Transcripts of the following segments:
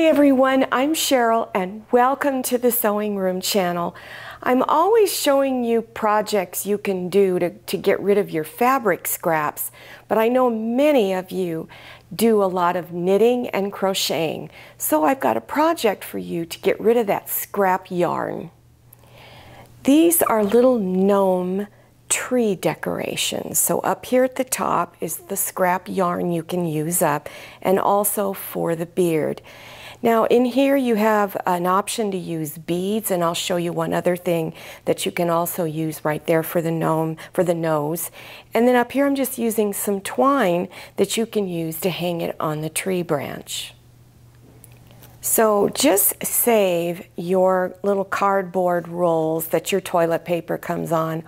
Hi everyone, I'm Sherrill and welcome to the Sewing Room Channel. I'm always showing you projects you can do to get rid of your fabric scraps, but I know many of you do a lot of knitting and crocheting, so I've got a project for you to get rid of that scrap yarn. These are little gnome tree decorations. So up here at the top is the scrap yarn you can use up, and also for the beard. Now in here you have an option to use beads, and I'll show you one other thing that you can also use right there for the gnome, for the nose. And then up here I'm just using some twine that you can use to hang it on the tree branch. So just save your little cardboard rolls that your toilet paper comes on,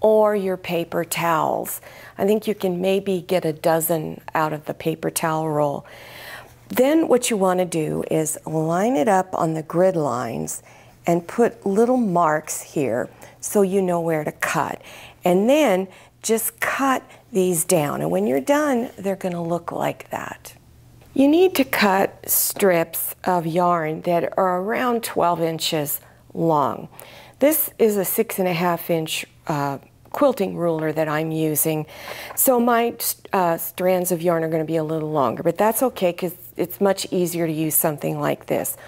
or your paper towels. I think you can maybe get a dozen out of the paper towel roll. Then what you want to do is line it up on the grid lines and put little marks here so you know where to cut. And then just cut these down. And when you're done, they're going to look like that. You need to cut strips of yarn that are around 12 inches long. This is a 6.5 inch quilting ruler that I'm using, so my strands of yarn are going to be a little longer, but that's okay because it's much easier to use something like this.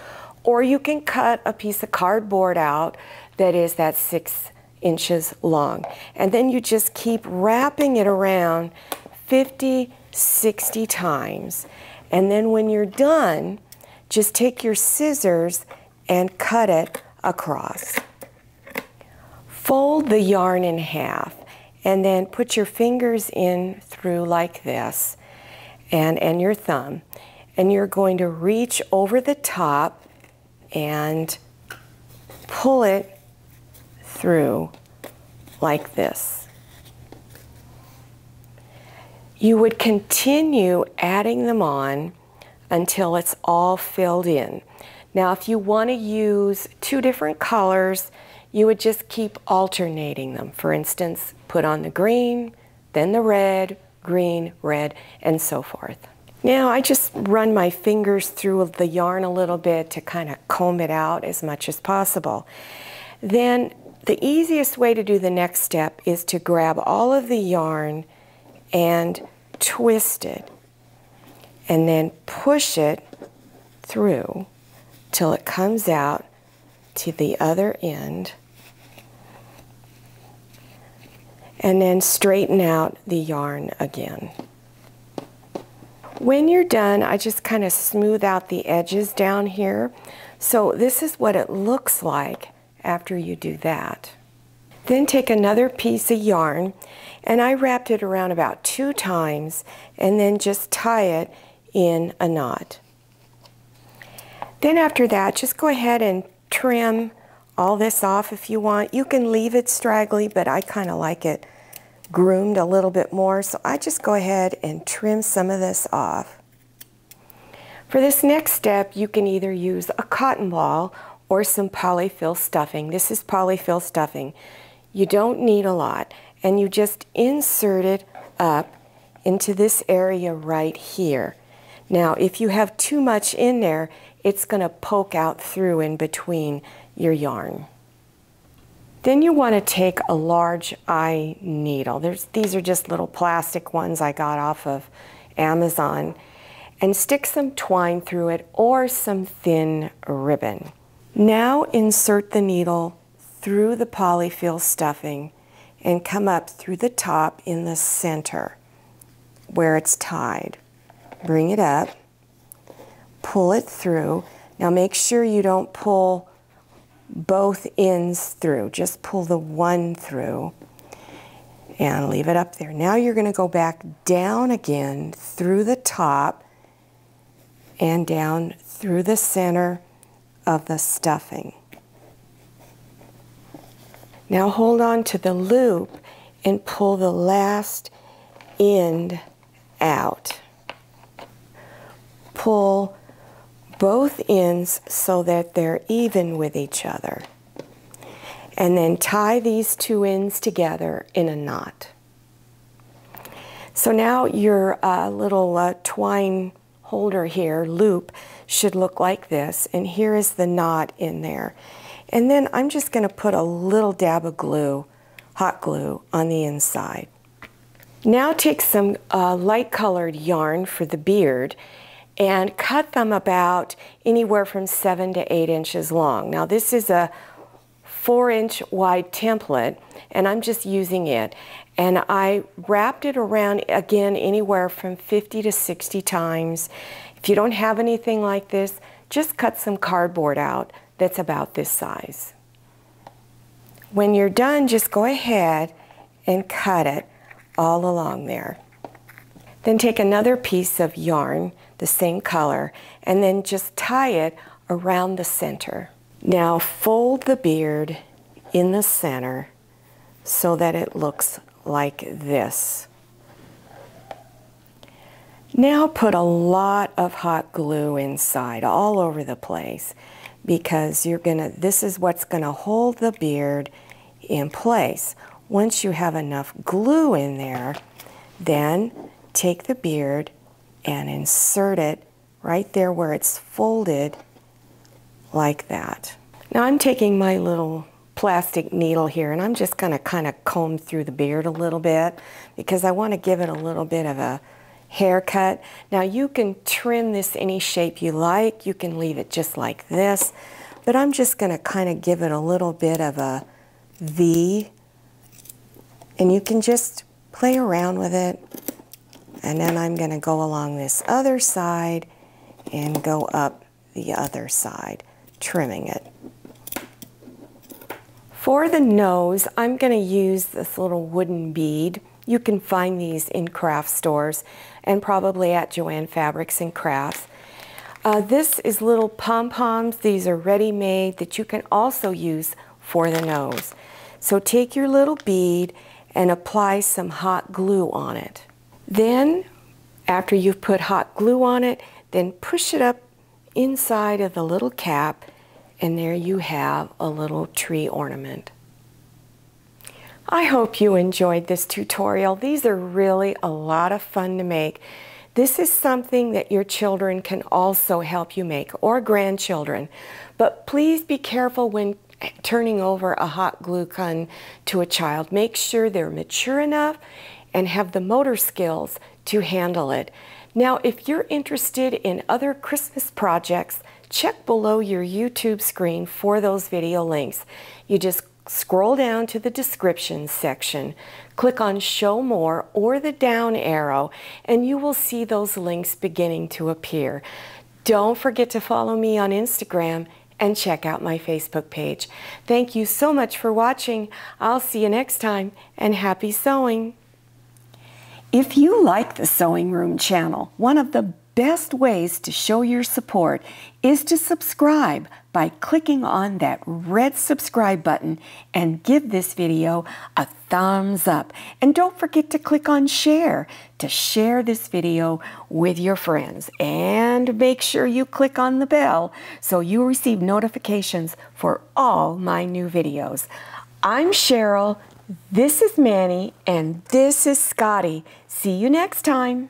Or you can cut a piece of cardboard out that is that 6 inches long, and then you just keep wrapping it around 50-60 times, and then when you're done just take your scissors and cut it across. Fold the yarn in half and then put your fingers in through like this and your thumb, and you're going to reach over the top and pull it through like this. You would continue adding them on until it's all filled in. Now if you want to use two different colors, you would just keep alternating them. For instance, put on the green, then the red, green, red, and so forth. Now I just run my fingers through the yarn a little bit to kind of comb it out as much as possible. Then the easiest way to do the next step is to grab all of the yarn and twist it, and then push it through till it comes out to the other end, and then straighten out the yarn again. When you're done, I just kind of smooth out the edges down here. So this is what it looks like after you do that. Then take another piece of yarn, and I wrapped it around about 2 times and then just tie it in a knot. Then after that, just go ahead and trim all this off if you want. You can leave it straggly, but I kind of like it groomed a little bit more, so I just go ahead and trim some of this off. For this next step, you can either use a cotton ball or some polyfill stuffing. This is polyfill stuffing. You don't need a lot, and you just insert it up into this area right here. Now if you have too much in there, it's going to poke out through in between your yarn. Then you want to take a large eye needle. These are just little plastic ones I got off of Amazon, and stick some twine through it or some thin ribbon. Now insert the needle through the polyfill stuffing and come up through the top in the center where it's tied. Bring it up, pull it through. Now make sure you don't pull both ends through, just pull the one through and leave it up there. Now you're going to go back down again through the top and down through the center of the stuffing. Now hold on to the loop and pull the last end out. Pull both ends so that they're even with each other, and then tie these 2 ends together in a knot. So now your little twine holder here, loop, should look like this, and here is the knot in there. And then I'm just going to put a little dab of glue, hot glue, on the inside. Now take some light colored yarn for the beard and cut them about anywhere from 7 to 8 inches long. Now this is a 4-inch wide template and I'm just using it, and I wrapped it around again anywhere from 50 to 60 times. If you don't have anything like this, just cut some cardboard out that's about this size. When you're done, just go ahead and cut it all along there. Then take another piece of yarn, the same color, and then just tie it around the center. Now fold the beard in the center so that it looks like this. Now put a lot of hot glue inside, all over the place, because you're gonna, this is what's gonna hold the beard in place. Once you have enough glue in there, then take the beard and insert it right there where it's folded, like that. Now I'm taking my little plastic needle here and I'm just gonna kind of comb through the beard a little bit because I want to give it a little bit of a haircut. Now you can trim this any shape you like, you can leave it just like this, but I'm just gonna kind of give it a little bit of a V, and you can just play around with it. And then I'm gonna go along this other side and go up the other side, trimming it. For the nose, I'm gonna use this little wooden bead. You can find these in craft stores and probably at Joann Fabrics and Crafts. This is little pom-poms. These are ready-made that you can also use for the nose. So take your little bead and apply some hot glue on it. Then, after you've put hot glue on it, then push it up inside of the little cap, and there you have a little tree ornament. I hope you enjoyed this tutorial. These are really a lot of fun to make. This is something that your children can also help you make, or grandchildren. But please be careful when turning over a hot glue gun to a child. Make sure they're mature enough and have the motor skills to handle it. Now, if you're interested in other Christmas projects, check below your YouTube screen for those video links. You just scroll down to the description section, click on Show More or the down arrow, and you will see those links beginning to appear. Don't forget to follow me on Instagram and check out my Facebook page. Thank you so much for watching. I'll see you next time, and happy sewing! If you like the Sewing Room Channel, one of the best ways to show your support is to subscribe by clicking on that red subscribe button and give this video a thumbs up. And don't forget to click on share to share this video with your friends. And make sure you click on the bell so you receive notifications for all my new videos. I'm Sherrill, this is Manny, and this is Scotty. See you next time.